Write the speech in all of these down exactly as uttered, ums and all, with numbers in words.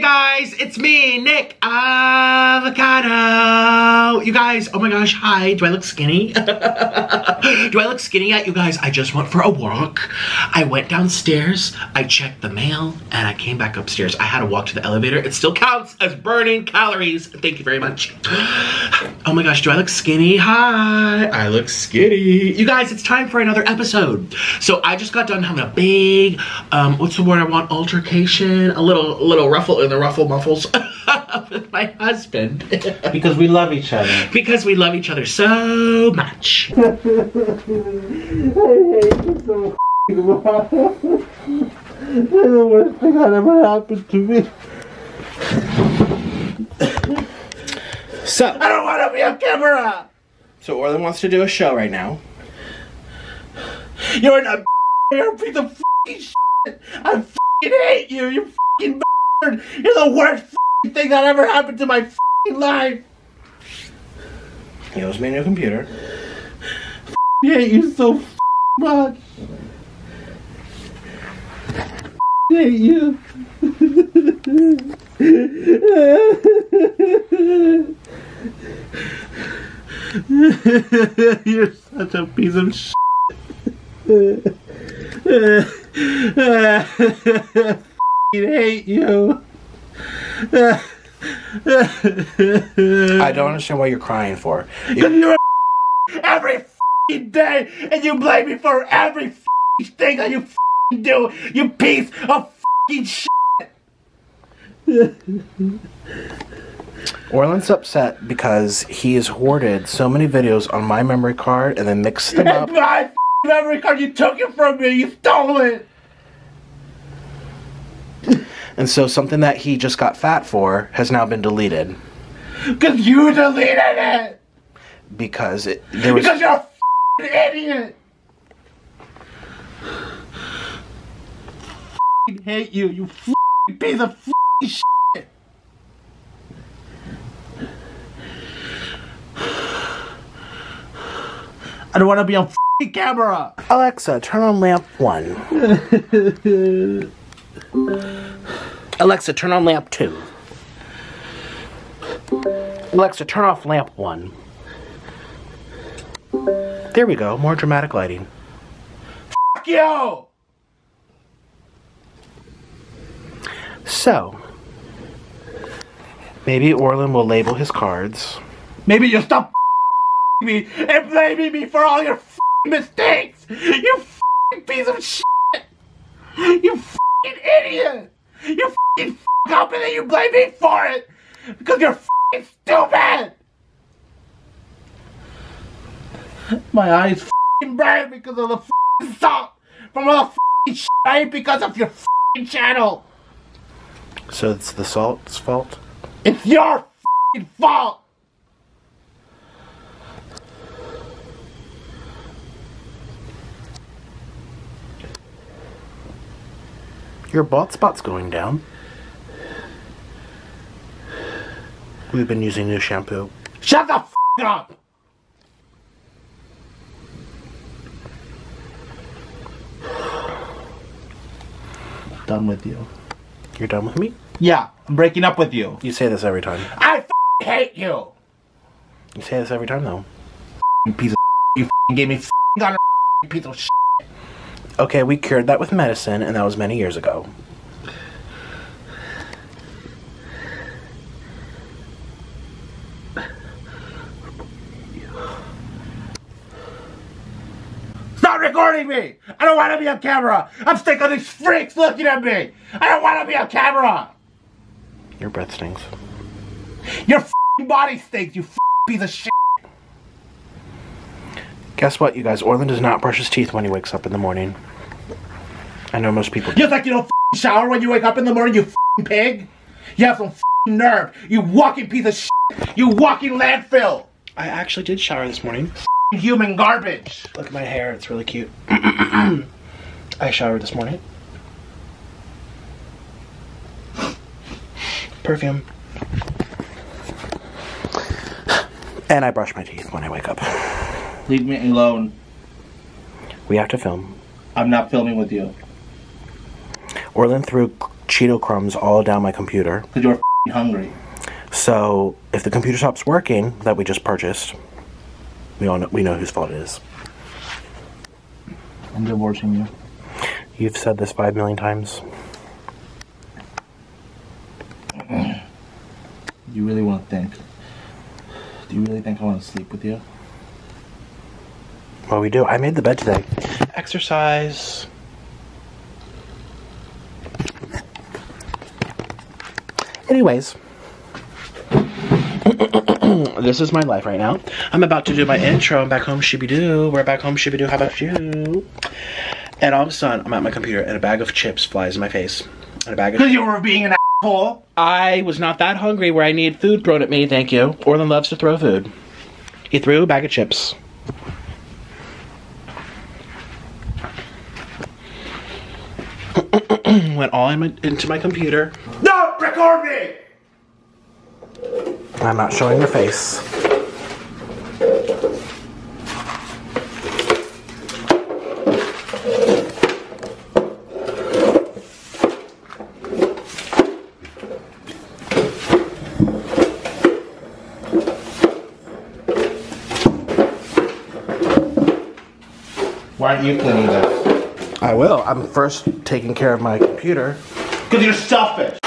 Hey guys, it's me, Nick Avocado. You guys, oh my gosh, hi. Do I look skinny? Do I look skinny yet? You guys, I just went for a walk. I went downstairs, I checked the mail, and I came back upstairs. I had to walk to the elevator. It still counts as burning calories. Thank you very much. Oh my gosh, do I look skinny? Hi, I look skinny. You guys, it's time for another episode. So I just got done having a big, um, what's the word I want? Altercation? A little, a little ruffle in the ruffle muffles with my husband. Because we love each other. Because we love each other so much. I hate you so much. That's the worst thing that ever happened to me. So I don't want to be on camera. So Orland wants to do a show right now. You're a you're a piece of fucking shit. I fucking hate you. You fucking bastard. You're the worst fucking thing that ever happened to my fucking life. He owes me a new computer. I hate you so fucking much. I hate you. You're such a piece of shit. I hate you. I don't understand what you're crying for. You're, you're every day, and you blame me for every thing that you do. You piece of shit. Orland's upset because he has hoarded so many videos on my memory card and then mixed them up. My memory card, you took it from me, you stole it! And so something that he just got fat for has now been deleted. Because you deleted it! Because it there was Because you're a f***ing idiot! I f***ing hate you, you f***ing piece of f***ing shit! I don't want to be on f***ing camera! Alexa, turn on lamp one. Alexa, turn on lamp two. Alexa, turn off lamp one. There we go, more dramatic lighting. F*** you! So, maybe Orland will label his cards. Maybe you'll stop me and blaming me for all your f***ing mistakes, you f***ing piece of shit, you f***ing idiot, you f***ing f***ing up, and then you blame me for it because you're f***ing stupid. My eyes f***ing burn because of the f***ing salt from all the f***ing shit I ate because of your f***ing channel. So it's the salt's fault? It's your f***ing fault. Your bald spot's going down. We've been using new shampoo. Shut the f*** up! I'm done with you. You're done with me? Yeah, I'm breaking up with you. You say this every time. I f***ing hate you! You say this every time though. You piece of you f***ing gave me f***ing on a piece of shit. Okay, we cured that with medicine, and that was many years ago. Stop recording me! I don't want to be on camera! I'm sick of these freaks looking at me! I don't want to be on camera! Your breath stinks. Your f***ing body stinks, you f***ing piece of shit! Guess what, you guys? Orland does not brush his teeth when he wakes up in the morning. I know most people do. You think you don't f***ing shower when you wake up in the morning, you f***ing pig? You have some f***ing nerve. You walking piece of shit. You walking landfill. I actually did shower this morning. F***ing human garbage. Look at my hair. It's really cute. I showered this morning. Perfume. And I brush my teeth when I wake up. Leave me alone. We have to film. I'm not filming with you. Orland threw Cheeto crumbs all down my computer. Because you're f***ing hungry. So if the computer stops working that we just purchased, we all know, we know whose fault it is. I'm divorcing you. You've said this five million times. You really want to think? Do you really think I want to sleep with you? Well, we do. I made the bed today. Exercise. Anyways. This is my life right now. I'm about to do my intro. I'm back home shibby-doo. We're back home shibby-doo. How about you? And all of a sudden, I'm at my computer and a bag of chips flies in my face. And a bag of chips. You were being an asshole. I was not that hungry where I need food thrown at me, thank you. Orland loves to throw food. He threw a bag of chips. Went all in my, into my computer. No! Record me! I'm not showing your face. Why aren't you cleaning this? I will. I'm first taking care of my computer. Because you're selfish!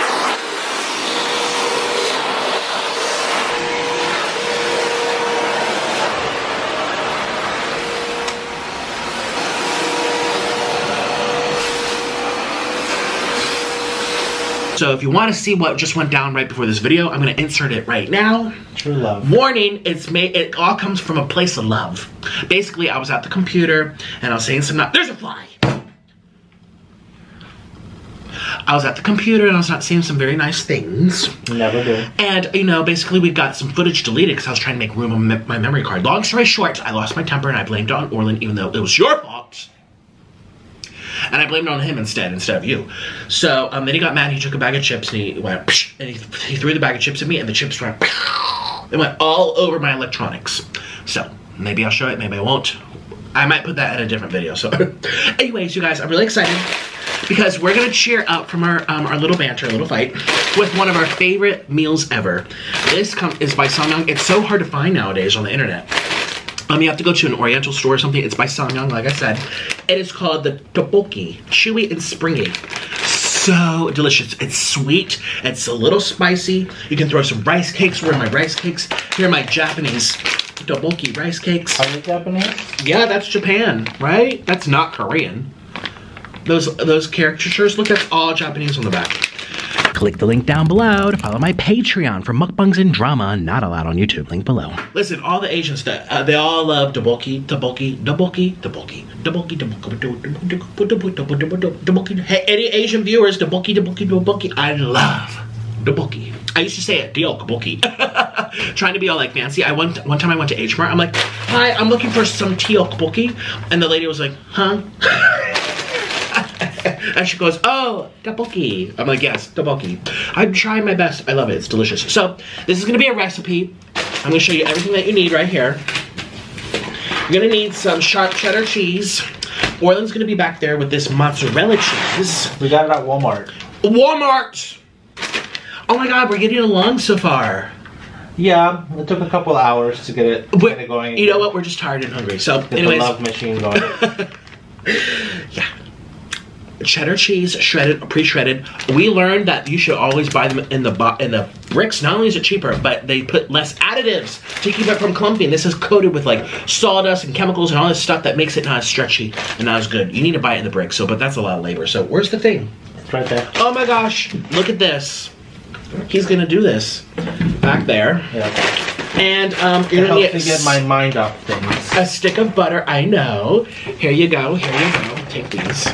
So if you want to see what just went down right before this video, I'm going to insert it right now. True love. Warning, it's made, it all comes from a place of love. Basically, I was at the computer and I was saying some not- There's a fly! I was at the computer and I was not seeing some very nice things. Never do. And, you know, basically we got some footage deleted because I was trying to make room on me my memory card. Long story short, I lost my temper and I blamed it on Orland, even though it was your fault. And I blamed it on him instead, instead of you. So um, then he got mad. He took a bag of chips and he went, psh, and he, he threw the bag of chips at me, and the chips went, psh, it went all over my electronics. So maybe I'll show it, maybe I won't. I might put that in a different video. So, anyways, you guys, I'm really excited because we're gonna cheer up from our um, our little banter, little fight, with one of our favorite meals ever. This com is by Samyang. It's so hard to find nowadays on the internet. Um, you have to go to an oriental store or something. It's by Samyang, like I said. It is called the Tteokbokki. Chewy and springy. So delicious. It's sweet. It's a little spicy. You can throw some rice cakes. Where are my rice cakes? Here are my Japanese Tteokbokki rice cakes. Are they Japanese? Yeah, that's Japan, right? That's not Korean. Those, those caricatures, look, that's all Japanese on the back. Click the link down below to follow my Patreon for mukbangs and drama not allowed on YouTube. Link below. Listen, all the Asians, uh, they all love tteokbokki, tteokbokki, tteokbokki, tteokbokki, tteokbokki, tteokbokki, tteokbokki. Hey, any Asian viewers, tteokbokki, tteokbokki, tteokbokki. I love tteokbokki. I used to say it, tteokbokki. Trying to be all like fancy. I went one time. I went to H Mart. I'm like, hi, I'm looking for some tteokbokki, and the lady was like, huh. And she goes, oh, tteokbokki. I'm like, yes, tteokbokki. I'm trying my best. I love it. It's delicious. So this is going to be a recipe. I'm going to show you everything that you need right here. You're going to need some sharp cheddar cheese. Orland's going to be back there with this mozzarella cheese. We got it at Walmart. Walmart! Oh my God, we're getting along so far. Yeah, it took a couple hours to get it but, kind of going. You know what? We're just tired and hungry. So, get anyways. The love machine going. Yeah. Cheddar cheese, shredded, pre-shredded. We learned that you should always buy them in the bo in the bricks. Not only is it cheaper, but they put less additives to keep it from clumping. This is coated with like sawdust and chemicals and all this stuff that makes it not as stretchy and not as good. You need to buy it in the bricks. So, but that's a lot of labor. So where's the thing? It's right there. Oh my gosh! Look at this. He's gonna do this back there. Yeah. And um, you're gonna need to get my mind off things. A stick of butter. I know. Here you go. Here you go. Take these.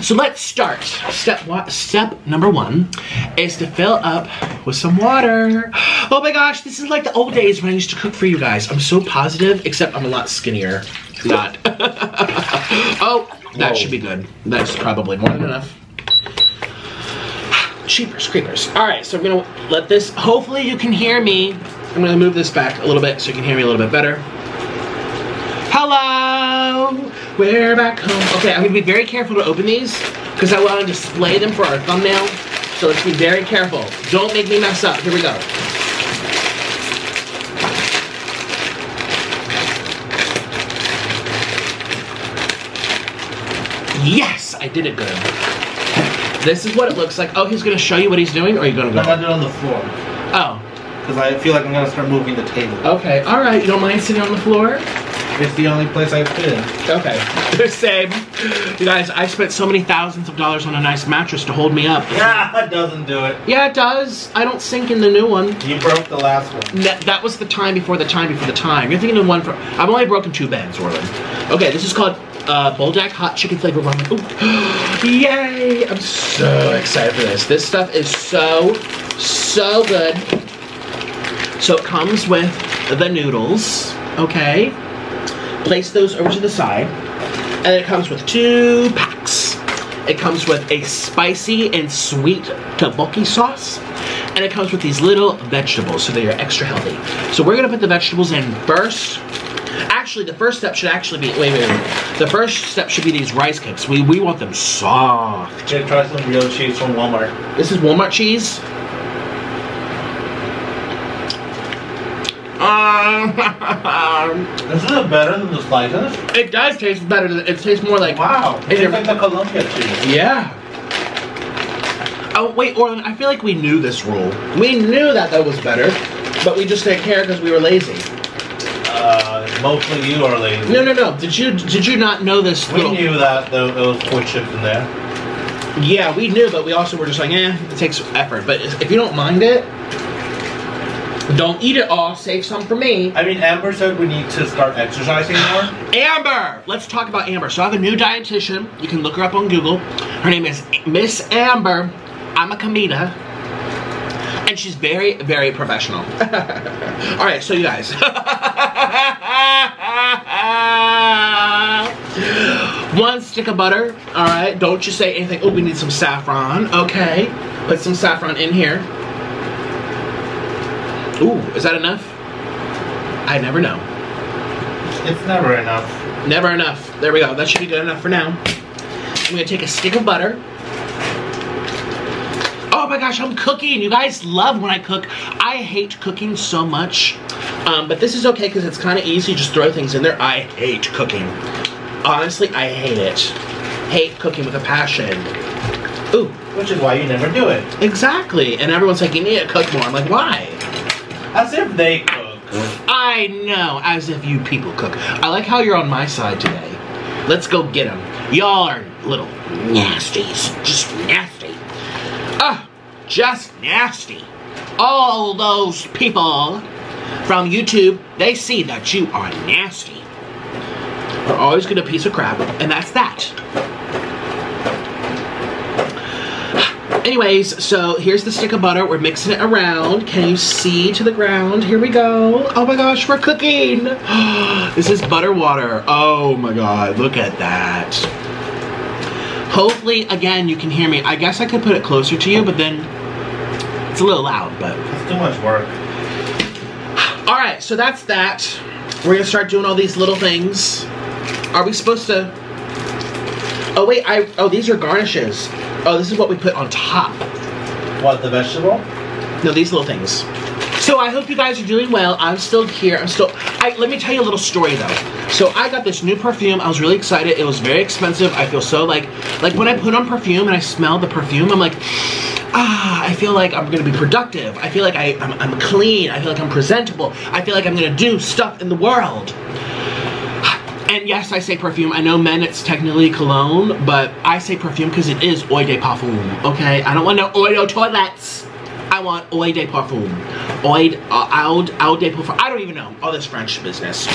So let's start. Step one, step number one is to fill up with some water. Oh my gosh, this is like the old days when I used to cook for you guys. I'm so positive, except I'm a lot skinnier. Not. Oh, that Whoa. Should be good. That's probably more than enough. Cheapers, creepers. All right, so I'm gonna let this, hopefully you can hear me. I'm gonna move this back a little bit so you can hear me a little bit better. Hello. We're back home. Okay, I'm gonna be very careful to open these because I want to display them for our thumbnail. So let's be very careful. Don't make me mess up. Here we go. Yes, I did it good. This is what it looks like. Oh, he's gonna show you what he's doing, or are you gonna go? I'm gonna do it on the floor. Oh. Because I feel like I'm gonna start moving the table. Okay, alright, you don't mind sitting on the floor? It's the only place I fit. Okay, they're same. You guys, I spent so many thousands of dollars on a nice mattress to hold me up. Yeah, it doesn't do it. Yeah, it does. I don't sink in the new one. You broke the last one. That, that was the time before the time before the time. You're thinking of one for. I've only broken two beds, Orland. Okay, this is called Uh, Buldak Hot Chicken Flavor Ramen. Ooh. Yay! I'm so excited for this. This stuff is so, so good. So it comes with the noodles, okay? Place those over to the side. And it comes with two packs. It comes with a spicy and sweet tteokbokki sauce. And it comes with these little vegetables, so they're extra healthy. So we're gonna put the vegetables in first. Actually, the first step should actually be wait, wait, wait. The first step should be these rice cakes. We we want them soft. Yeah, try some real cheese from Walmart. This is Walmart cheese. Um, this is better than the slices. It does taste better. Than, it tastes more like wow. It tastes like the Columbia cheese. Yeah. Oh wait, Orland. I feel like we knew this rule. We knew that that was better, but we just didn't care because we were lazy. Uh, mostly you are lazy. No, no, no. Did you did you not know this? We little... knew that there was pork chips in there. Yeah, we knew, but we also were just like, eh, it takes effort. But if you don't mind it, don't eat it all. Save some for me. I mean, Amber said we need to start exercising more. Amber! Let's talk about Amber. So I have a new dietitian. You can look her up on Google. Her name is Miss Amber Amakamita. And she's very, very professional. All right, so you guys. One stick of butter, all right? Don't you say anything. Oh, we need some saffron, okay. Put some saffron in here. Ooh, is that enough? I never know. It's never enough. Never enough. There we go. That should be good enough for now. I'm gonna take a stick of butter. Oh my gosh, I'm cooking. You guys love when I cook. I hate cooking so much. Um, but this is okay because it's kind of easy. Just throw things in there. I hate cooking. Honestly, I hate it. Hate cooking with a passion. Ooh. Which is why you never do it. Exactly. And everyone's like, you need to cook more. I'm like, why? As if they cook. I know. As if you people cook. I like how you're on my side today. Let's go get them. Y'all are little nasties. Just nasty. Ah. Just nasty. All those people from YouTube, they see that you are nasty. They're always gonna piece of crap, and that's that. Anyways, so here's the stick of butter. We're mixing it around. Can you see to the ground? Here we go. Oh my gosh, we're cooking. This is butter water. Oh my God, look at that. Hopefully, again, you can hear me. I guess I could put it closer to you, but then it's a little loud, but. It's too much work. All right, so that's that. We're gonna start doing all these little things. Are we supposed to, oh wait, I, oh, these are garnishes. Oh, this is what we put on top. What, the vegetable? No, these little things. So I hope you guys are doing well. I'm still here, I'm still, I, let me tell you a little story though. So I got this new perfume, I was really excited. It was very expensive, I feel so like, like when I put on perfume and I smell the perfume, I'm like, ah, I feel like I'm gonna be productive. I feel like I, I'm, I'm clean. I feel like I'm presentable. I feel like I'm gonna do stuff in the world. And yes, I say perfume. I know men, it's technically cologne, but I say perfume because it is eau de parfum, okay? I don't want no eau de toilets. I want eau de parfum. Eau de, uh, eau de parfum. I don't even know. All this French business.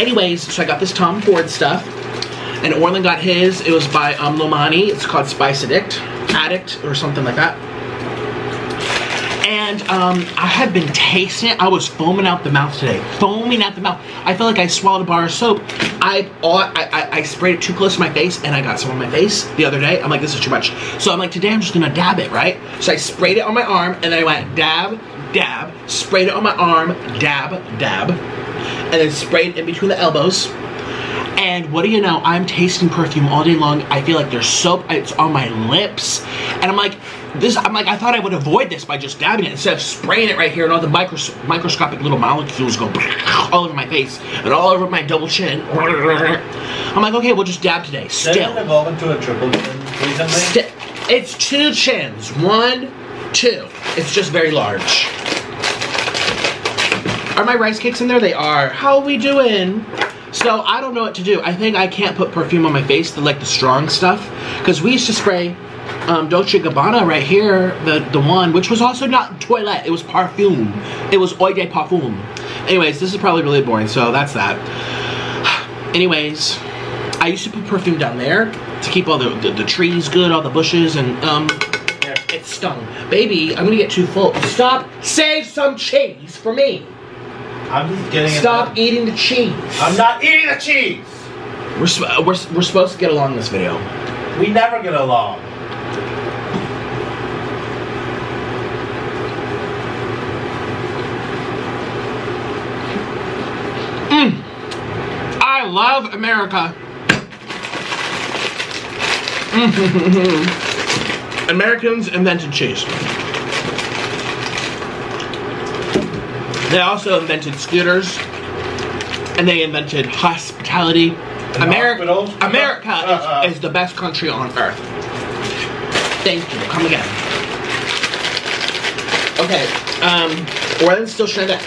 Anyways, so I got this Tom Ford stuff. And Orland got his. It was by um, Lomani. It's called Spice Addict, Addict, or something like that. And um, I have been tasting it. I was foaming out the mouth today. Foaming out the mouth. I felt like I swallowed a bar of soap. I, all, I, I, I sprayed it too close to my face, and I got some on my face the other day. I'm like, this is too much. So I'm like, today I'm just gonna dab it, right? So I sprayed it on my arm, and then I went dab, dab, sprayed it on my arm, dab, dab, and then sprayed in between the elbows. And what do you know, I'm tasting perfume all day long. I feel like there's soap, it's on my lips. And I'm like, this, I'm like, I thought I would avoid this by just dabbing it instead of spraying it right here and all the micros microscopic little molecules go all over my face and all over my double chin. I'm like, okay, we'll just dab today. Still. Doesn't it evolve into a triple chin recently? It's two chins. One, two. It's just very large. Are my rice cakes in there? They are. How are we doing? So I don't know what to do. I think I can't put perfume on my face, the, like the strong stuff, because we used to spray um, Dolce Gabbana right here, the the one, which was also not toilette. It was perfume. It was eau de parfum. Anyways, this is probably really boring. So that's that. Anyways, I used to put perfume down there to keep all the the, the trees good, all the bushes, and um, it stung. Baby, I'm gonna get too full. Stop. Save some cheese for me. I'm just getting Stop it eating the cheese. I'm not eating the cheese. We're, we're, we're supposed to get along this video. We never get along. Mm. I love America. Americans invented cheese. They also invented scooters, and they invented hospitality. America, America uh, uh, uh. Is, is the best country on earth. Thank you. Come again. Okay. Um, Orland's still shredded.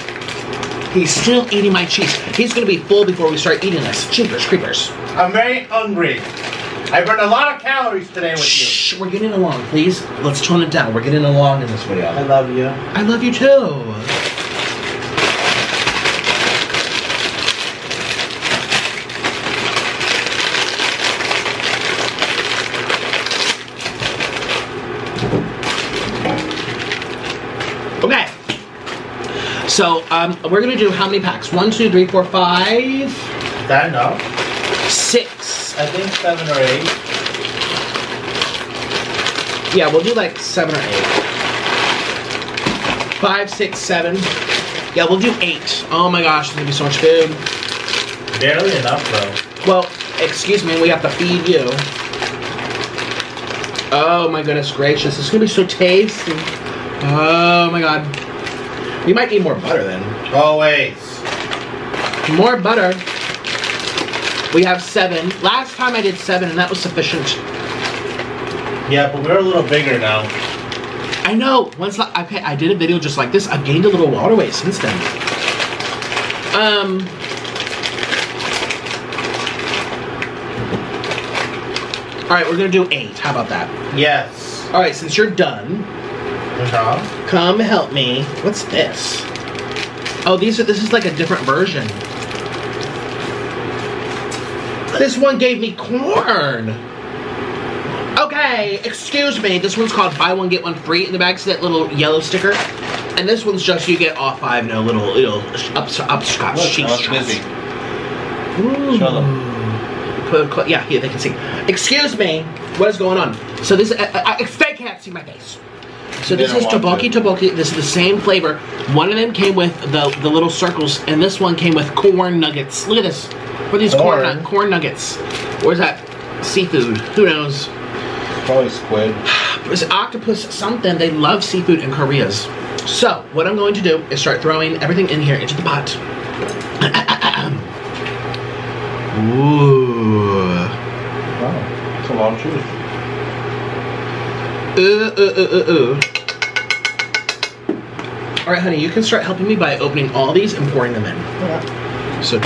He's still eating my cheese. He's gonna be full before we start eating this. Cheapers, creepers. I'm very hungry. I burned a lot of calories today with Shh, you. We're getting along, please. Let's tone it down. We're getting along in this video. I love you. I love you too. So, um, we're gonna do how many packs? One, two, three, four, five. That enough? Six. I think seven or eight. Yeah, we'll do like seven or eight. Five, six, seven. Yeah, we'll do eight. Oh my gosh, there's gonna be so much food. Barely enough, though. Well, excuse me, we have to feed you. Oh my goodness gracious, this is gonna be so tasty. Oh my god. We might need more butter then. Always. More butter. We have seven. Last time I did seven and that was sufficient. Yeah, but we're a little bigger now. I know. Once okay, I did a video just like this. I've gained a little water weight since then. Um. Alright, we're going to do eight. How about that? Yes. Alright, since you're done. Uh-huh. Come help me. What's this? Oh, these are. This is like a different version. This one gave me corn. Okay, excuse me. This one's called buy one get one free in the back. See that little yellow sticker? And this one's just you get all five. No little little up up scotch cheese. Ooh. Show them. Yeah, yeah, they can see. Excuse me. What is going on? So this. Uh, uh, they can't see my face. So this is Tteokbokki Tteokbokki. This is the same flavor. One of them came with the, the little circles, and this one came with corn nuggets. Look at this. What are these corn, corn, nut, corn nuggets? Or is that seafood? Who knows? Probably squid. It's octopus something. They love seafood in Korea's. So what I'm going to do is start throwing everything in here into the pot. Ooh. Wow. That's a long cheese. Ooh, ooh, ooh, ooh, ooh. All right, honey, you can start helping me by opening all these and pouring them in. Yeah. So,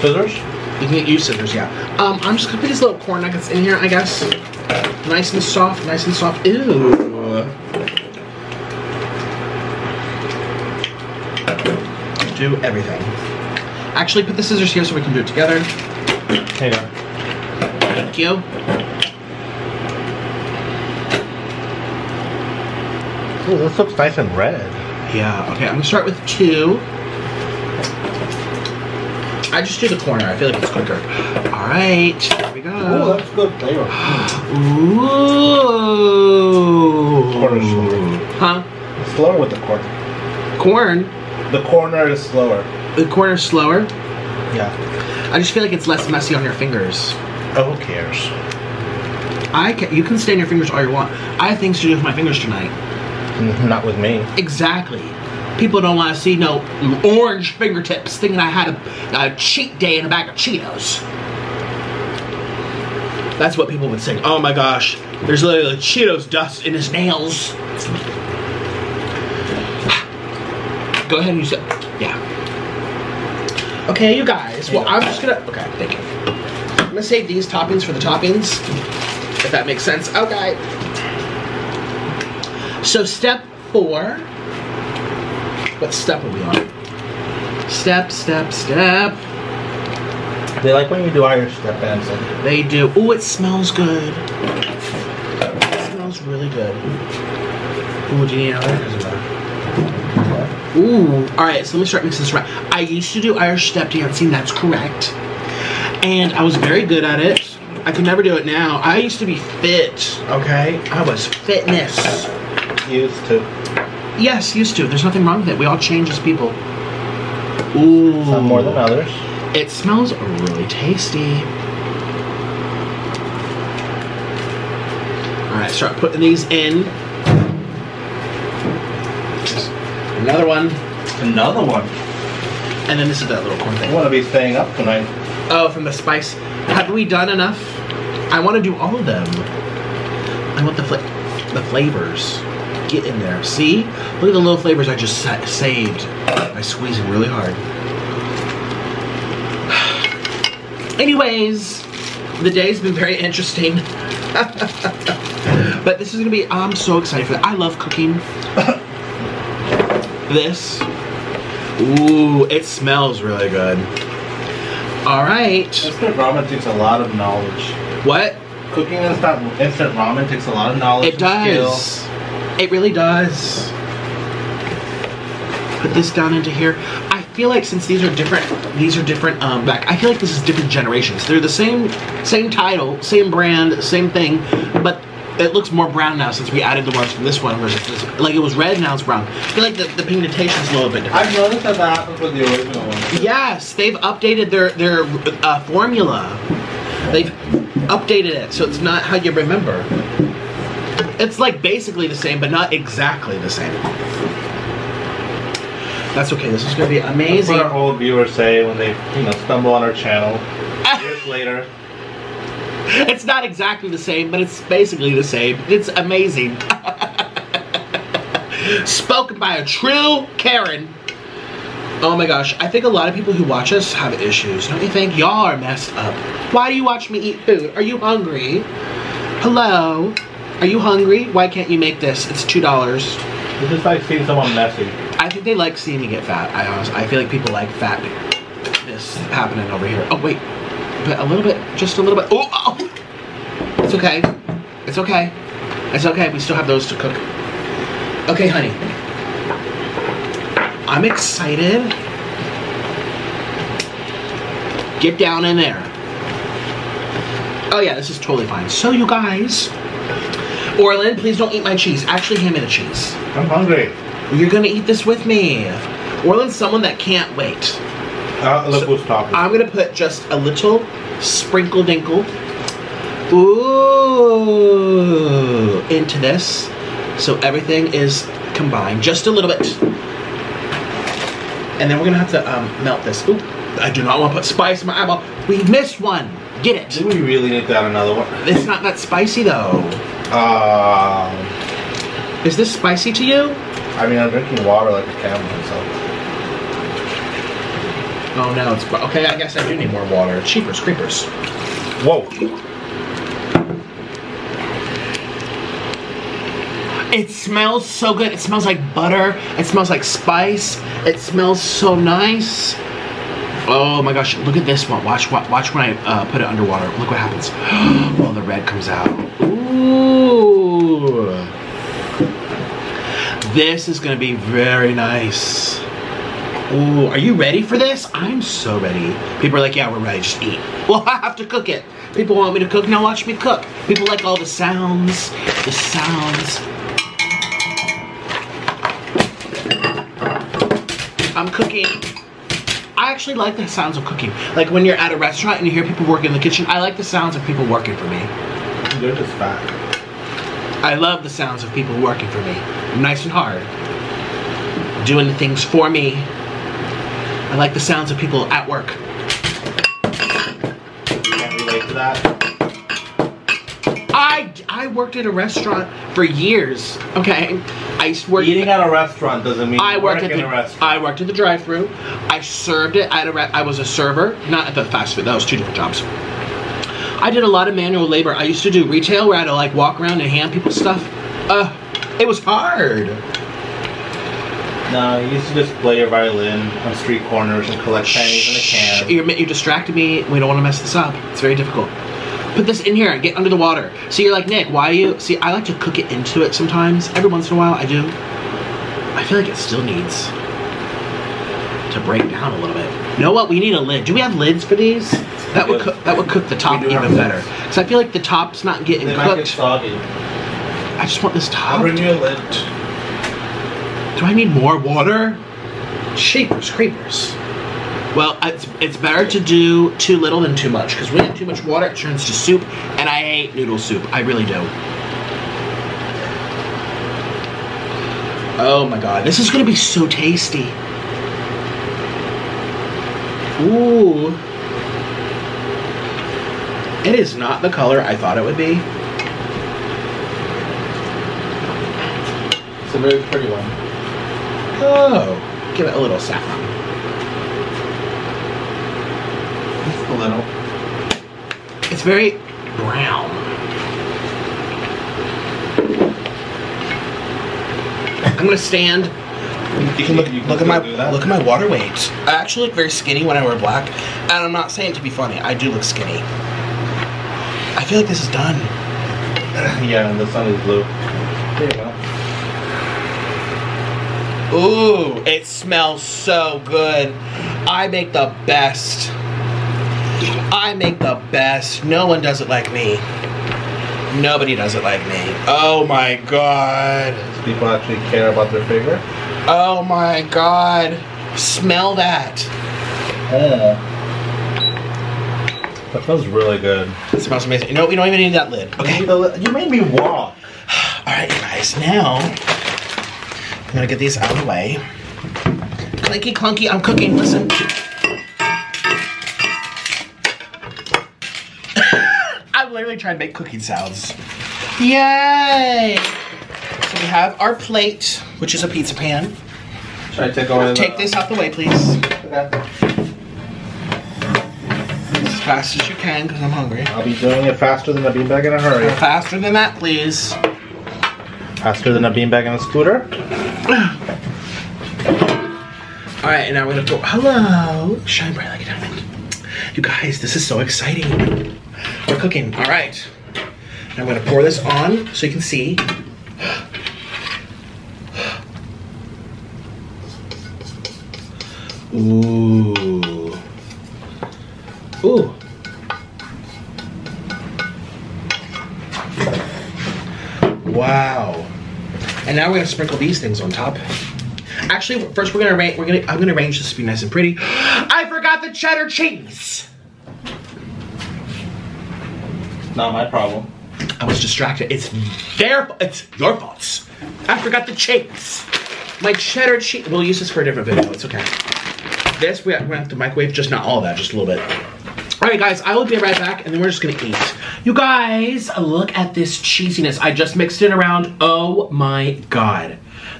scissors? You can use scissors, yeah. Um, I'm just gonna put these little corn nuggets in here, I guess. Nice and soft, nice and soft. Ooh. Do everything. Actually, put the scissors here so we can do it together. There you go. Thank you. Ooh, this looks nice and red. Yeah, okay, I'm gonna start with two. I just do the corner, I feel like it's quicker. Alright, here we go. Oh, that's good flavor. Ooh. The corner's slower. Huh? It's slower with the corn. Corn? The corner is slower. The corner's slower? Yeah. I just feel like it's less messy on your fingers. Oh, who cares? I can, you can stain your fingers all you want. I have things to do with my fingers tonight. Not with me. Exactly. People don't want to see no orange fingertips thinking I had a, a cheat day in a bag of Cheetos. That's what people would say. Oh my gosh, there's literally Cheetos dust in his nails. Go ahead and use it. Yeah. Okay, you guys. Well, I'm just gonna. Okay, thank you. I'm gonna save these toppings for the toppings, if that makes sense. Okay. So step four. What step are we on? Step, step, step. They like when you do Irish step dancing. They do. Ooh, it smells good. It smells really good. Ooh, do you need another? Ooh. All right, so let me start mixing this around. I used to do Irish step dancing, that's correct. And I was very good at it. I could never do it now. I used to be fit, okay? I was fitness. Used to. Yes, used to. There's nothing wrong with it. We all change as people. Ooh. Some more than others. It smells really tasty. Alright, start putting these in. Just another one. Another one. And then this is that little corn thing. I want to be staying up tonight. Oh, from the spice. Have we done enough? I want to do all of them. I want the fla the flavors. Get in there. See? Look at the little flavors I just sa saved by squeezing really hard. Anyways, the day's been very interesting. But this is going to be, I'm so excited for that. I love cooking. This. Ooh, it smells really good. Alright. Instant ramen takes a lot of knowledge. What? Cooking instant, instant ramen takes a lot of knowledge. It does. Skill. It really does. Put this down into here. I feel like since these are different, these are different. Um, back. I feel like this is different generations. They're the same, same title, same brand, same thing, but it looks more brown now since we added the ones from this one versus this. Like it was red, now it's brown. I feel like the, the pigmentation's a little bit different. I've noticed that that happens with the original one. Yes, they've updated their their uh, formula. They've updated it, so it's not how you remember. It's like basically the same, but not exactly the same. That's okay. This is going to be amazing. That's what our old viewers say when they, you know, stumble on our channel years later. It's not exactly the same, but it's basically the same. It's amazing. Spoken by a true Karen. Oh my gosh. I think a lot of people who watch us have issues. Don't you think? Y'all are messed up. Why do you watch me eat food? Are you hungry? Hello? Are you hungry? Why can't you make this? It's two dollars. You just like seeing someone messy. I think they like seeing me get fat. I honestly, I feel like people like fat. This happening over here. Oh wait, but a little bit, just a little bit. Oh, oh, it's okay. It's okay. It's okay. We still have those to cook. Okay, honey. I'm excited. Get down in there. Oh yeah, this is totally fine. So you guys. Orland, please don't eat my cheese. Actually, hand me the cheese. I'm hungry. You're gonna eat this with me. Orland's someone that can't wait. Uh, look so who's talking. I'm gonna put just a little sprinkle dinkle. Ooh, into this. So everything is combined. Just a little bit. And then we're gonna have to um, melt this. Ooh, I do not want to put spice in my eyeball. We missed one. Get it. Did we really need to add another one? It's not that spicy though. Um, is this spicy to you? I mean, I'm drinking water like a camera, so. Oh no, it's okay. I guess I do need more water. Cheapers, creepers. Whoa! It smells so good. It smells like butter. It smells like spice. It smells so nice. Oh my gosh! Look at this one. Watch, watch, watch when I uh, put it underwater. Look what happens. Oh, the red comes out. Ooh. This is gonna be very nice. Ooh, are you ready for this? I'm so ready. People are like, yeah, we're ready, just eat. Well, I have to cook it. People want me to cook, now watch me cook. People like all the sounds, the sounds. I'm cooking. I actually like the sounds of cooking. Like when you're at a restaurant and you hear people working in the kitchen, I like the sounds of people working for me. They're just fat. I love the sounds of people working for me. Nice and hard. Doing the things for me. I like the sounds of people at work. You can't relate to that? I, I worked at a restaurant for years, okay? I used to work Eating at, the, at a restaurant doesn't mean I worked at the, a restaurant. I worked at the drive-thru. I served it at a re I was a server, not at the fast food. That was two different jobs. I did a lot of manual labor. I used to do retail where I had to like walk around and hand people stuff. Uh, it was hard. No, you used to just play your violin on street corners and collect pennies in a can. You're, you distracted me. We don't want to mess this up. It's very difficult. Put this in here and get under the water. See, you're like, Nick, why are you? See, I like to cook it into it sometimes. Every once in a while, I do. I feel like it still needs to break down a little bit. You know what? We need a lid. Do we have lids for these? That would cook, that would cook the top even better. Because I feel like the top's not getting cooked. They might get soggy. I just want this top. I'll bring you a lid. Do I need more water? Shapers, creepers. Well, it's, it's better to do too little than too much. Because when you have too much water, it turns to soup. And I hate noodle soup. I really do. Oh my god. This is going to be so tasty. Ooh. It is not the color I thought it would be. It's a very pretty one. Oh, give it a little saffron. Just a little. It's very brown. I'm gonna stand. You can look, you can look at my look at my water weight. I actually look very skinny when I wear black, and I'm not saying it to be funny. I do look skinny. I feel like this is done. Yeah, and the sun is blue. There you go. Ooh, it smells so good. I make the best. I make the best. No one does it like me. Nobody does it like me. Oh my god. People actually care about their figure? Oh my god. Smell that. Oh. That smells really good. It smells amazing. You know, we don't even need that lid. Okay. You made me walk. All right, guys. Now I'm gonna get these out of the way. Clinky clunky. I'm cooking. Listen. I'm literally trying to make cooking sounds. Yay! So we have our plate, which is a pizza pan. Should I take over? Take this out the way, please. Okay. Fast as you can, because I'm hungry. I'll be doing it faster than a beanbag in a hurry. Faster than that, please. Faster than a beanbag in a scooter. All right, and now we're gonna go. Hello, shine bright like a diamond. You guys, this is so exciting. We're cooking. All right, now I'm gonna pour this on so you can see. Ooh. Ooh. Wow. And now we're gonna sprinkle these things on top. Actually, first we're gonna arrange we're gonna I'm gonna arrange this to be nice and pretty. I forgot the cheddar cheese. Not my problem. I was distracted. It's their it's your fault. I forgot the cheese. My cheddar cheese. We'll use this for a different video, it's okay. This we're gonna have to microwave, just not all that, just a little bit. Alright guys, I will be right back and then we're just gonna eat. You guys, look at this cheesiness. I just mixed it around. Oh my god.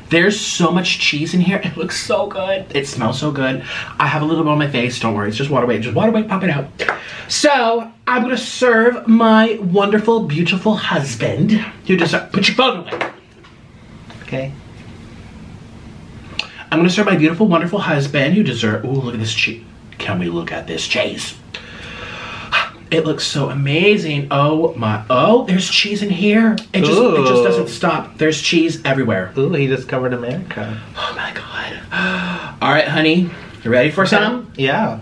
There's so much cheese in here. It looks so good. It smells so good. I have a little bit on my face. Don't worry, it's just water weight. Just water weight, pop it out. So, I'm gonna serve my wonderful, beautiful husband. You just put your phone away. Okay. I'm gonna serve my beautiful, wonderful husband who deserves. Ooh, look at this cheese. Can we look at this cheese? It looks so amazing. Oh my, oh, there's cheese in here. It just, it just doesn't stop. There's cheese everywhere. Ooh, he discovered America. Oh my god. All right, honey, you ready for some? Yeah.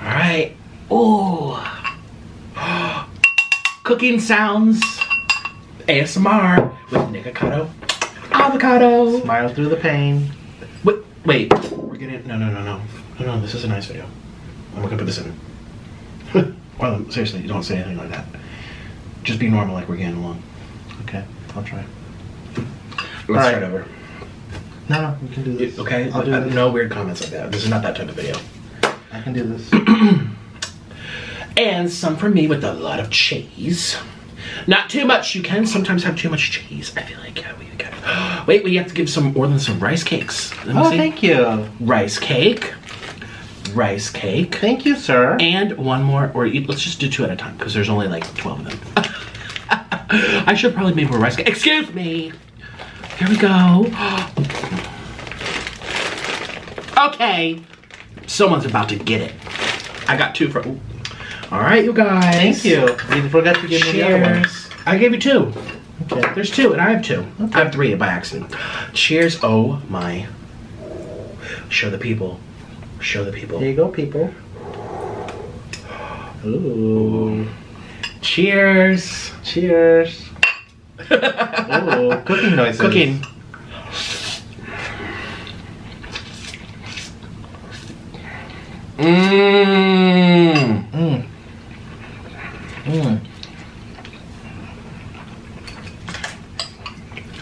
All right. Ooh. Cooking sounds, A S M R with Nikocado Avocado. Smile through the pain. Wait, wait, we're getting, no, no, no, no. I don't know, this is a nice video. I'm not gonna put this in. Well, seriously, you don't say anything like that. Just be normal like we're getting along. Okay, I'll try. Let's right. start over. No, no, you can do this. You, okay, I'll do I, this. No weird comments like that. This is not that type of video. I can do this. And some for me with a lot of cheese. Not too much. You can sometimes have too much cheese. I feel like yeah, we gotta. Wait, we have to give some Orland some rice cakes. Let oh, me see. Thank you. Rice cake. Rice cake. Thank you, sir. And one more, or let's just do two at a time because there's only like twelve of them. I should probably make more rice cake. Excuse me. Here we go. Okay. Someone's about to get it. I got two for. Ooh. All right, you guys. Thank you. You forgot to give Cheers. me the other ones. I gave you two. Okay. There's two, and I have two. Okay. I have three by accident. Cheers. Oh my. Show the people. Show the people. There you go, people. Ooh. Cheers. Cheers. Oh, cooking noises. Cooking. Mmm. Mmm. Mmm.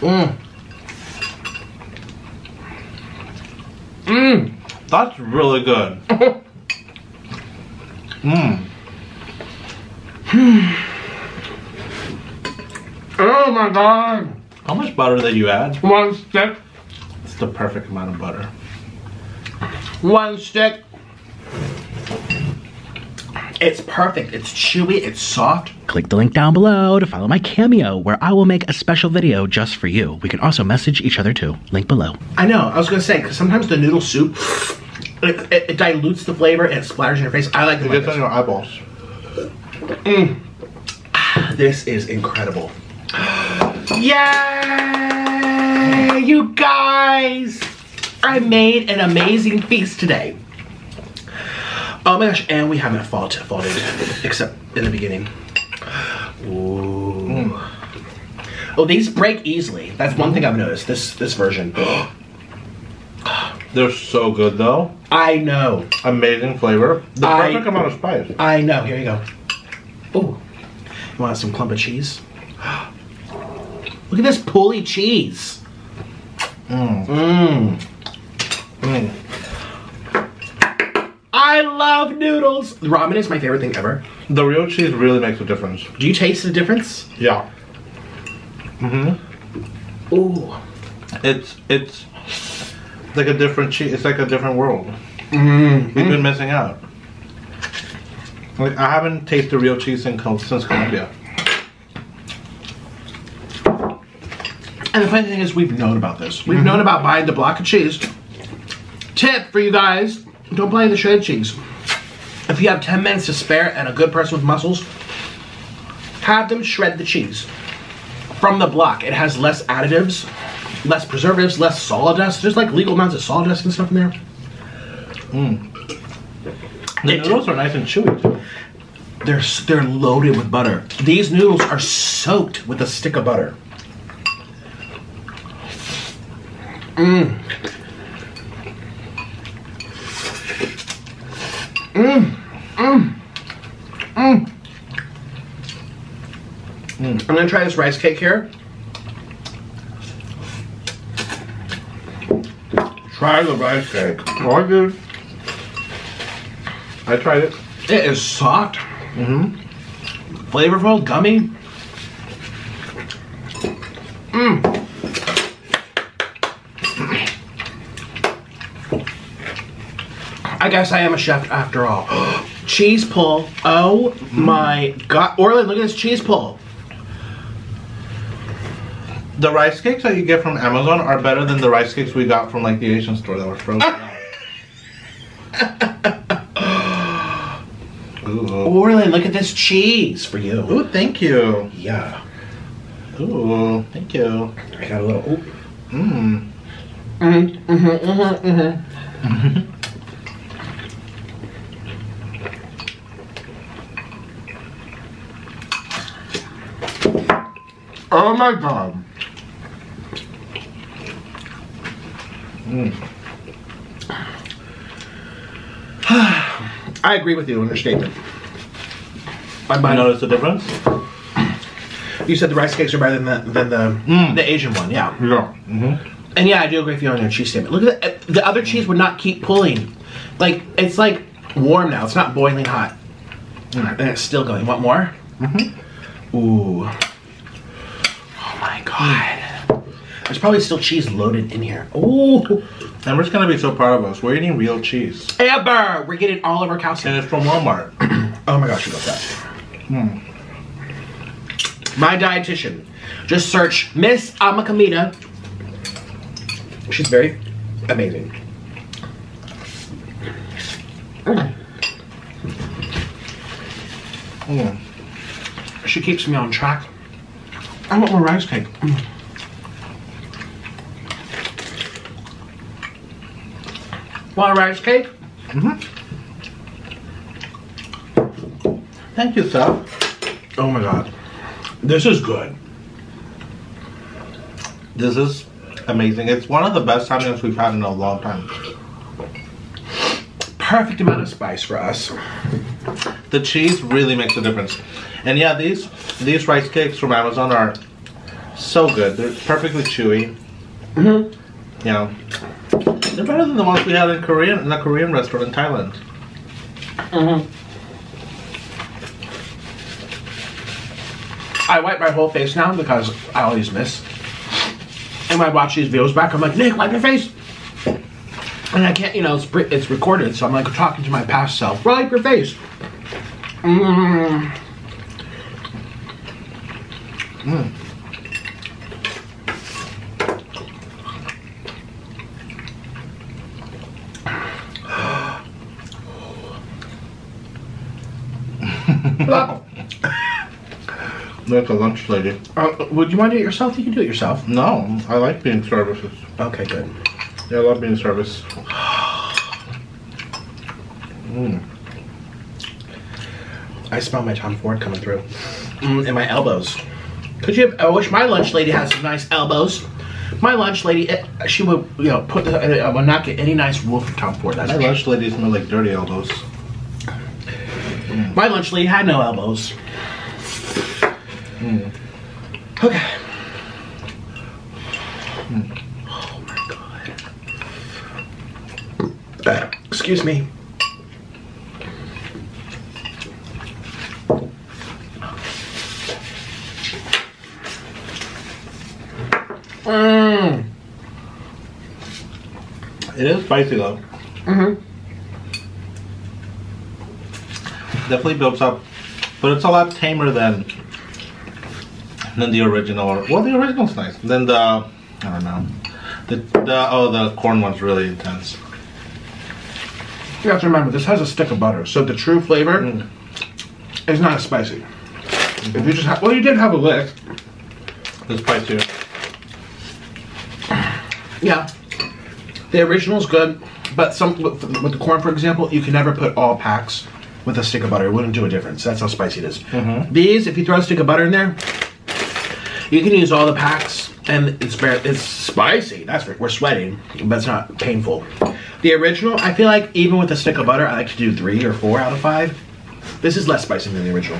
Mmm. Mmm. That's really good. Mmm. Oh my god! How much butter did you add? One stick. It's the perfect amount of butter. One stick. It's perfect. It's chewy. It's soft. Click the link down below to follow my Cameo, where I will make a special video just for you. We can also message each other too. Link below. I know. I was going to say, because sometimes the noodle soup, it, it, it dilutes the flavor and it splatters in your face. I like the It gets on your eyeballs. Mm. Ah, this is incredible. Yay! You guys! I made an amazing feast today. Oh my gosh, and we haven't faulted, faulted except in the beginning. Ooh. Mm. Oh, these break easily. That's one thing I've noticed, this this version. They're so good though. I know. Amazing flavor. The I, perfect amount of spice. I know, here you go. Oh, you want some clump of cheese? Look at this pulley cheese. Mmm. Mmm. Mmm. I love noodles. Ramen is my favorite thing ever. The real cheese really makes a difference. Do you taste the difference? Yeah. Mm-hmm. Ooh. It's it's like a different cheese. It's like a different world. Mm-hmm. We've been missing out. Like I haven't tasted real cheese in since Colombia. And the funny thing is, we've known about this. We've mm-hmm. known about buying the block of cheese. Tip for you guys. Don't buy the shredded cheese. If you have ten minutes to spare and a good person with muscles, have them shred the cheese from the block. It has less additives, less preservatives, less sawdust. There's like legal amounts of sawdust and stuff in there. Mm. The noodles are nice and chewy too. They're, they're loaded with butter. These noodles are soaked with a stick of butter. Mmm. Mmm, mmm, mmm. Mm. I'm gonna try this rice cake here. Try the rice cake. Oh, dude. I tried it. It is soft. Mm-hmm. Flavorful, gummy. Mmm. I guess I am a chef after all. Cheese pull. Oh my god. Orland, look at this cheese pull. The rice cakes that you get from Amazon are better than the rice cakes we got from like the Asian store that were frozen. Orland, look at this cheese for you. Ooh, thank you. Yeah. Ooh, thank you. I got a little. Mmm. Mmm. Mm-hmm. Mm-hmm. Mm-hmm. Mm-hmm. Oh my god. Mm. I agree with you on your statement. I noticed the difference. You said the rice cakes are better than the, than the, mm. the Asian one, yeah. Yeah. Mm-hmm. And yeah, I do agree with you on your cheese statement. Look at that. The other cheese would not keep pulling. Like, it's like warm now. It's not boiling hot. Mm. And it's still going. Want more? Mm-hmm. Ooh. Oh my God. There's probably still cheese loaded in here. Ooh. Amber's gonna be so proud of us. We're eating real cheese. Amber! We're getting all of our calcium. And it's from Walmart. Oh my gosh, you got that. Hmm. My dietitian. Just search Miss Amakamita. She's very amazing. Mm. Mm. She keeps me on track. I want more rice cake. Mm. Want a rice cake? Mm-hmm. Thank you, sir. Oh my God. This is good. This is amazing. It's one of the best Samyangs we've had in a long time. Perfect amount of spice for us. The cheese really makes a difference. And yeah, these these rice cakes from Amazon are so good. They're perfectly chewy. Mm-hmm. Yeah. They're better than the ones we had in Korean in a Korean restaurant in Thailand. Mm-hmm. I wipe my whole face now because I always miss. And when I watch these videos back, I'm like, Nick, wipe your face. And I can't, you know, it's, it's recorded, so I'm like talking to my past self. Wipe your face. Mm. Mm. Like a lunch lady. Uh, would you mind doing it yourself? You can do it yourself. No, I like being services. Okay, good. Yeah, I love being service. Mm. I smell my Tom Ford coming through. Mm, and my elbows. Could you have, I wish my lunch lady had some nice elbows. My lunch lady, it, she would, you know, put the, I would not get any nice wool from Tom Ford. That's my lunch it. lady smelled like dirty elbows. Mm. My lunch lady had no elbows. Mm. Okay. Mm. Oh my God. Uh, excuse me. Mm. It is spicy though. Mm-hmm. Definitely builds up, but it's a lot tamer than Than the original, or well, the original's nice. Then the, I don't know, the, the oh, the corn one's really intense. You have to remember, this has a stick of butter, so the true flavor mm. is not as spicy. Mm-hmm. If you just have, well, you did have a lick. It's spicier. Yeah, the original's good, but some with, with the corn, for example, you can never put all packs with a stick of butter. It wouldn't do a difference. That's how spicy it is. Mm-hmm. These, if you throw a stick of butter in there. You can use all the packs, and it's it's spicy. That's right. We're sweating, but it's not painful. The original, I feel like even with a stick of butter, I like to do three or four out of five. This is less spicy than the original.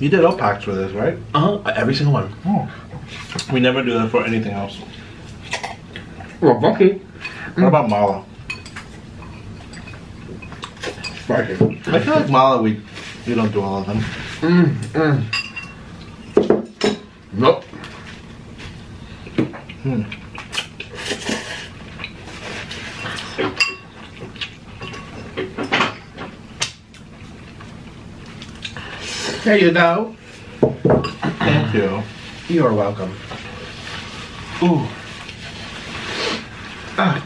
You did all packs with this, right? Uh huh. Every single one. Oh. We never do that for anything else. Well, Bucky. What about Mala? Spicy. I feel like Mala, we we don't do all of them. Mm, mm. Nope. Hmm. There you go. Thank you. You're welcome. Ooh. Ah,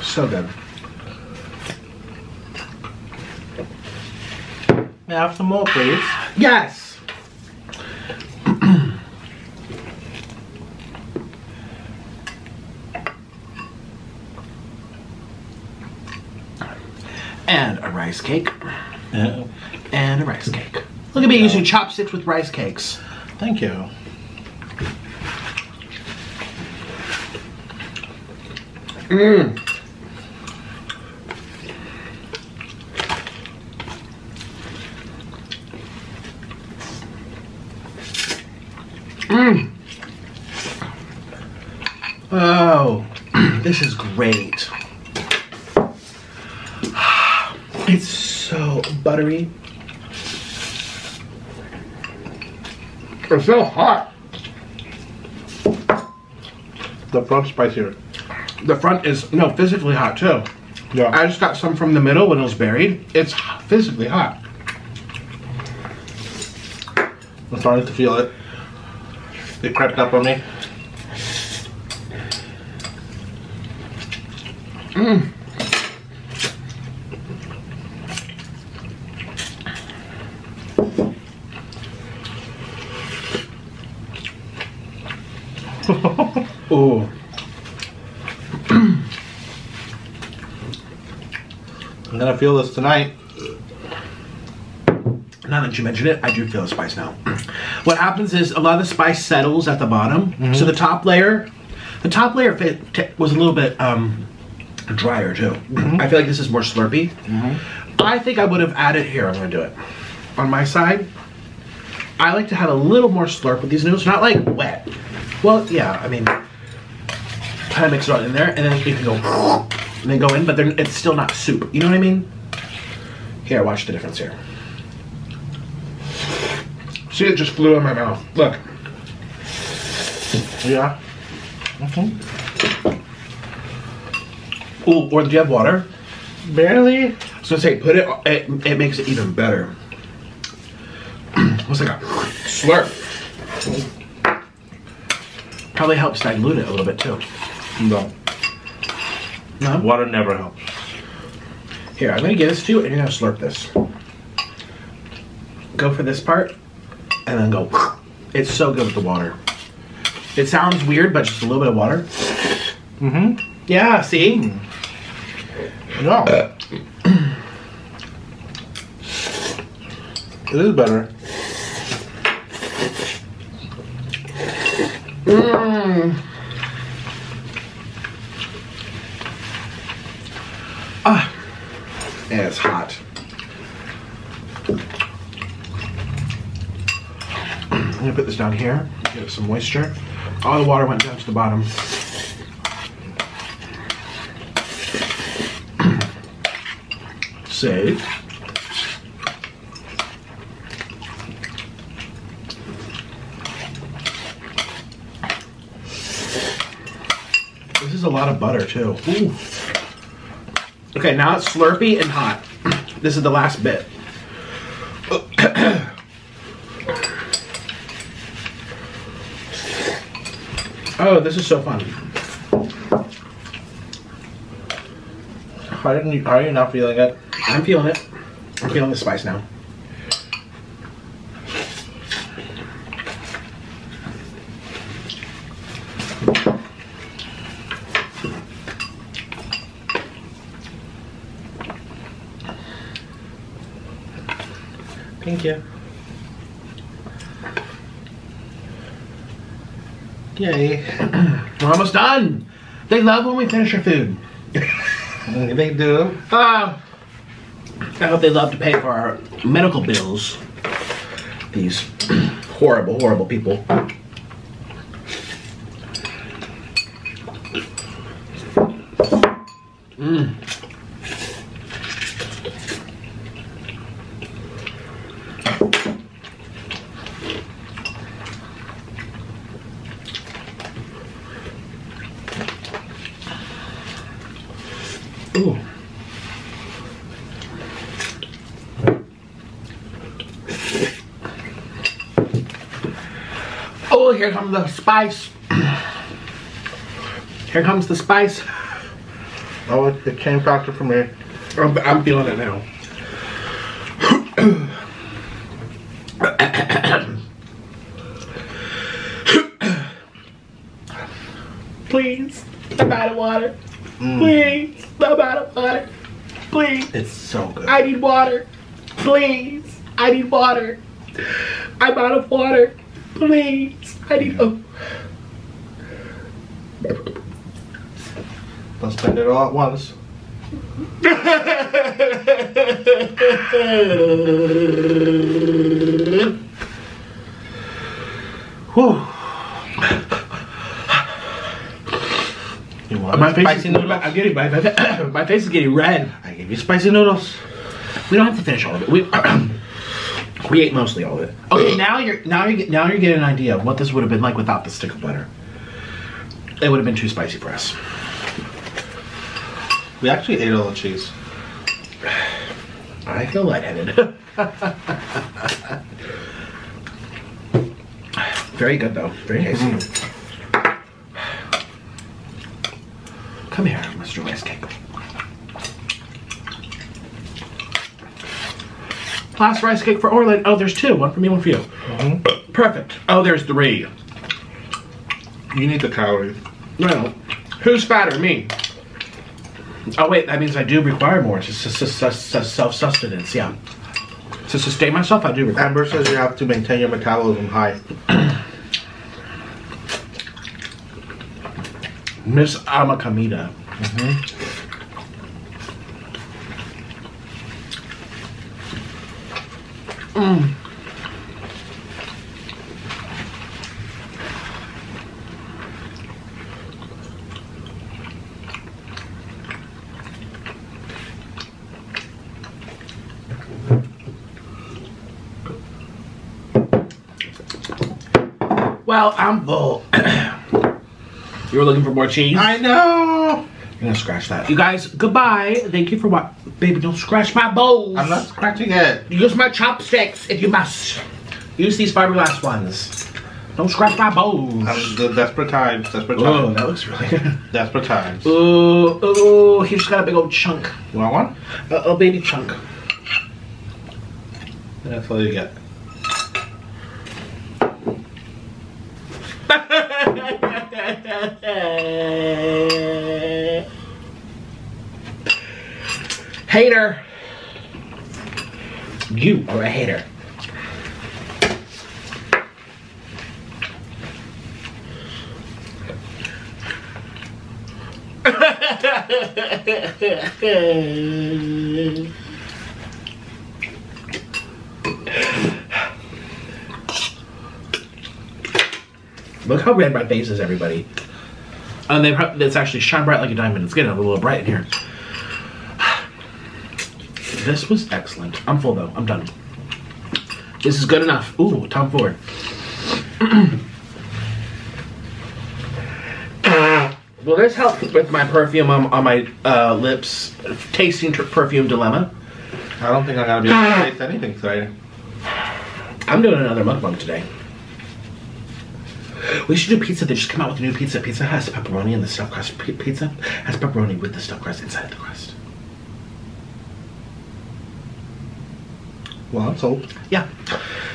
so good. May I have some more, please? Yes. Rice cake yeah. and a rice cake. Look at me yeah. using chopsticks with rice cakes. Thank you. Mmm. This is great. It's so buttery. It's so hot. The front's spicier. The front is, no, physically hot too. Yeah. I just got some from the middle when it was buried. It's physically hot. I'm starting to feel it. It crept up on me. Mmm. Oh. I'm gonna feel this tonight. Now that you mention it, I do feel the spice now. What happens is a lot of the spice settles at the bottom. Mm-hmm. So the top layer, the top layer was a little bit um, drier too. Mm-hmm. I feel like this is more slurpy. Mm-hmm. I think I would have added, here, I'm gonna do it. On my side, I like to have a little more slurp with these noodles, not like wet. Well, yeah, I mean, kind of mix it all in there, and then you can go, and then go in, but it's still not soup. You know what I mean? Here, watch the difference here. See, it just flew in my mouth. Look. Yeah. Mm-hmm. Ooh, or do you have water? Barely. I was gonna say, put it, it, it makes it even better. It's like a slurp. Probably helps dilute it a little bit too. No. No? Water never helps. Here, I'm gonna give this to you and you're gonna slurp this. Go for this part. And then go. It's so good with the water. It sounds weird, but just a little bit of water. Mm-hmm. Yeah, see? Mm. No. Uh. It is better. Mmm. Ah. Yeah, it's hot. I'm gonna put this down here, give it some moisture. All the water went down to the bottom. Save. This is a lot of butter too. Ooh. Okay, now it's slurpy and hot. This is the last bit. Oh, this is so fun. How didn't you, how are you not feeling it? I'm feeling it. I'm feeling the spice now. Thank you. Yay. We're almost done. They love when we finish our food. They do. Uh, I hope they love to pay for our medical bills. These horrible, horrible people. Mmm. Ooh. Oh, here comes the spice. Here comes the spice. Oh, it, it came faster for me. I'm, I'm feeling it now. Please, I'm out of water. Mm. Please, I'm out of water. Please. It's so good. I need water. Please. I need water. I'm out of water. Please. I need. Oh. Let's spend it all at once. Whew. want my spicy is, noodles? I'm getting, my, my, my face is getting red. I gave you spicy noodles. We don't have to finish all of it. We we ate mostly all of it. Okay, now you're now you now you're getting an idea of what this would have been like without the stick of butter. It would have been too spicy for us. We actually ate all the cheese. I feel lightheaded. Very good though. Very tasty. Mm-hmm. Come here, Mister Rice Cake. Last rice cake for Orland. Oh, there's two. One for me, one for you. Mm-hmm. Perfect. Oh, there's three. You need the calories. No. Who's fatter? Me. Oh, wait. That means I do require more. It's self-sustenance. Yeah. To sustain myself, I do require. Amber says you have to maintain your metabolism high. Miss Amakamita. Mm-hmm. Mm. Well, I'm full. You were looking for more cheese? I know. I'm gonna scratch that. You guys, goodbye. Thank you for watching. Baby, don't scratch my bowls. I'm not scratching it. Use my chopsticks if you must. Use these fiberglass ones. Don't scratch my bowls. That was the desperate times. Desperate times. Oh, that looks really good. Desperate times. Oh, oh, he just got a big old chunk. You want one? Uh, a baby chunk. That's all you get. Hater. You are a hater. Look how red my face is, everybody. And they it's actually shine bright like a diamond. It's getting a little bright in here. This was excellent. I'm full though. I'm done. This is good enough. Ooh, Tom Ford. uh, will this help with my perfume on, on my uh, lips? Tasting perfume dilemma. I don't think I'm gonna be able to taste anything today. I'm doing another mukbang today. We should do pizza. They just come out with a new pizza. Pizza has pepperoni and the stuffed crust. Pizza has pepperoni with the stuffed crust inside the crust. Well, I'm sold. Yeah.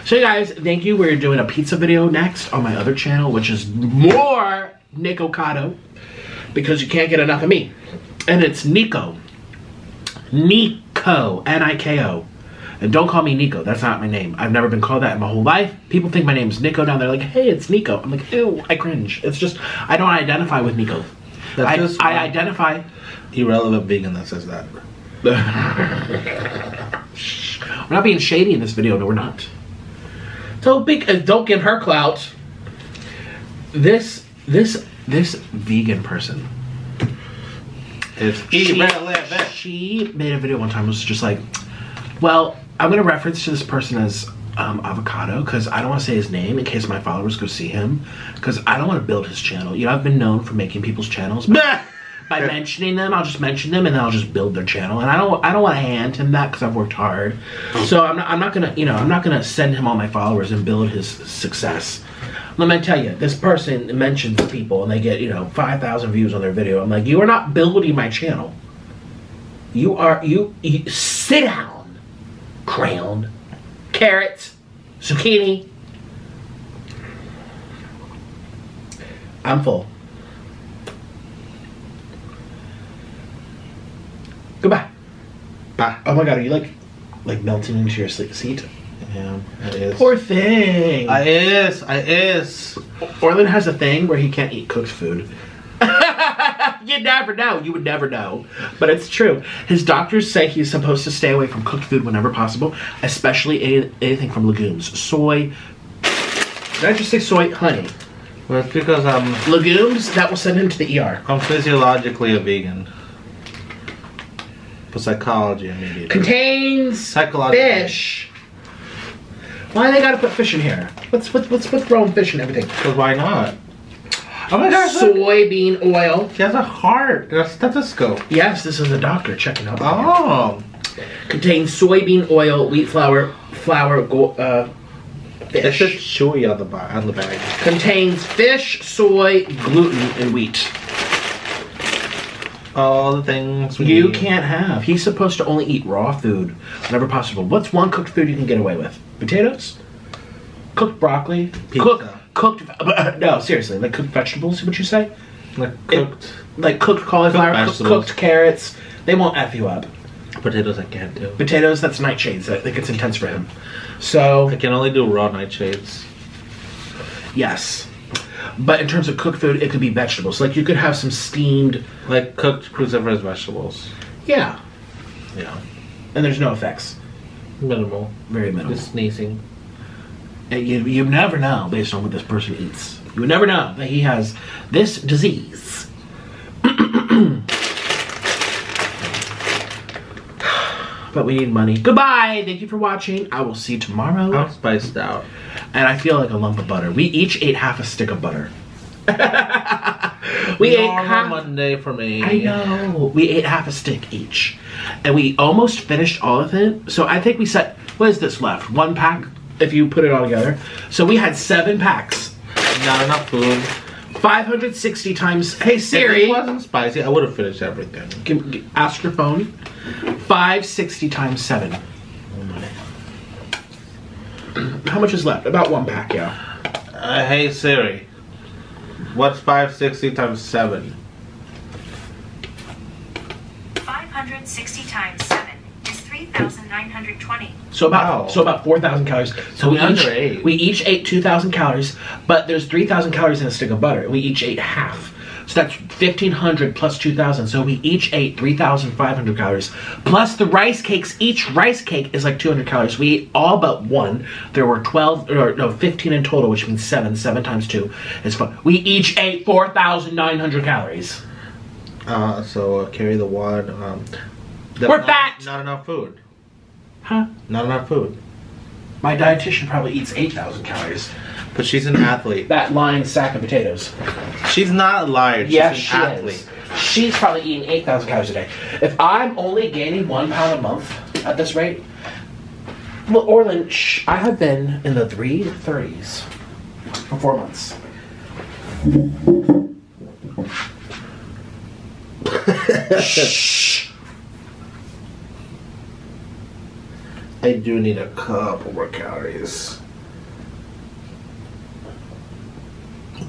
So you guys, thank you. We're doing a pizza video next on my other channel, which is more Nikocado, because you can't get enough of me. And it's Nico. Nico. N I K O. And don't call me Nico. That's not my name. I've never been called that in my whole life. People think my name is Nico now. They're like, hey, it's Nico. I'm like, ew, I cringe. It's just, I don't identify with Nico. That's I, just I identify. Irrelevant vegan that says that. We're not being shady in this video. No, we're not. So big, uh, don't give her clout. This, this, this vegan person. It's she, she made a video one time. It was just like, well, I'm going to reference to this person as um, Avocado because I don't want to say his name in case my followers go see him because I don't want to build his channel. You know, I've been known for making people's channels. By, by mentioning them, I'll just mention them and then I'll just build their channel. And I don't, I don't want to hand him that because I've worked hard. So I'm not, I'm not going to, you know, I'm not going to send him all my followers and build his success. Let me tell you, this person mentions people and they get, you know, five thousand views on their video. I'm like, you are not building my channel. You are, you, you sit down. Crown, carrots, zucchini. I'm full. Goodbye. Bye. Oh my god, are you like like melting into your seat? Yeah, it is. Poor thing. I is, I is. Orland has a thing where he can't eat cooked food. You never know. You would never know. But it's true. His doctors say he's supposed to stay away from cooked food whenever possible, especially any, anything from legumes. Soy. Did I just say soy? Honey. Well, it's because I'm... legumes? That will send him to the E R. I'm physiologically a vegan. But psychology, I mean... Contains fish. Why they gotta put fish in here? What's what's what's with throwing fish and everything? Because why not? Oh my gosh! Soybean oil. She has a heart. A stethoscope. Yes, this is a doctor checking out. Oh. Contains soybean oil, wheat flour, flour, uh, fish. It should chewy on the on the bag. Contains fish, soy, gluten, and wheat. All the things we you eat. Can't have. He's supposed to only eat raw food whenever possible. What's one cooked food you can get away with? Potatoes, cooked broccoli, pizza. cooked cooked. Uh, no, seriously, like cooked vegetables. What you say? Like cooked, it, like cooked cauliflower, cooked, cooked, cooked carrots. They won't f you up. Potatoes I can't do. Potatoes, that's nightshades. I think it's intense for him. So I can only do raw nightshades. Yes. But in terms of cooked food, it could be vegetables. Like you could have some steamed, like cooked cruciferous vegetables. Yeah. Yeah. And there's no effects. Minimal. Very minimal. Just sneezing. And you you never know based on what this person eats. You would never know that he has this disease. But we need money. Goodbye. Thank you for watching. I will see you tomorrow. I'm spiced out. And I feel like a lump of butter. We each ate half a stick of butter. we Normal ate half Monday for me. I know. We ate half a stick each. And we almost finished all of it. So I think we set, what is this left? One pack if you put it all together. So we had seven packs. Not enough food. five hundred sixty times. Hey Siri. If it wasn't spicy, I would have finished everything. Can, ask your phone. five sixty times seven. How much is left? About one pack, yeah. Uh, hey Siri, what's five sixty times seven? five hundred sixty times seven is three thousand nine hundred twenty. So about wow. so about four thousand calories. So we each, eight. we each ate two thousand calories, but there's three thousand calories in a stick of butter. We each ate half. So that's fifteen hundred plus two thousand. So we each ate three thousand five hundred calories. Plus the rice cakes. Each rice cake is like two hundred calories. We ate all but one. There were twelve, or no, fifteen in total, which means seven. seven times two is four. We each ate four thousand nine hundred calories. Uh, so uh, carry the one. Um, we're not, fat! Not enough food. Huh? Not enough food. My dietitian probably eats eight thousand calories. But she's an athlete. That lying sack of potatoes. She's not a liar. She's yeah, an she athlete. Is. She's probably eating eight thousand calories a day. If I'm only gaining one pound a month at this rate, well, Orland, shh, I have been in the three thirties for four months. Shh. I do need a couple more calories.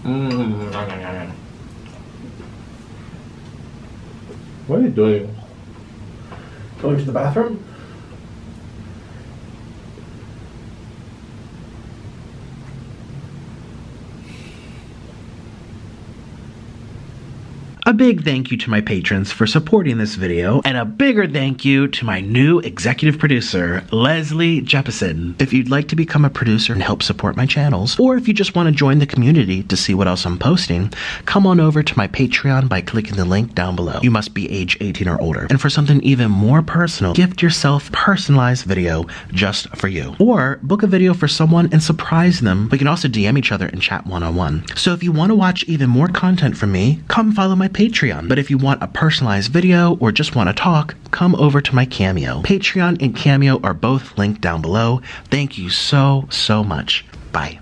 Mm. What are you doing? Going to the bathroom? A big thank you to my patrons for supporting this video, and a bigger thank you to my new executive producer, Leslie Jeppesen. If you'd like to become a producer and help support my channels, or if you just want to join the community to see what else I'm posting, come on over to my Patreon by clicking the link down below. You must be age eighteen or older. And for something even more personal, gift yourself a personalized video just for you. Or book a video for someone and surprise them. We can also D M each other and chat one-on-one. So if you want to watch even more content from me, come follow my Patreon. But if you want a personalized video or just want to talk, come over to my Cameo. Patreon and Cameo are both linked down below. Thank you so, so much. Bye.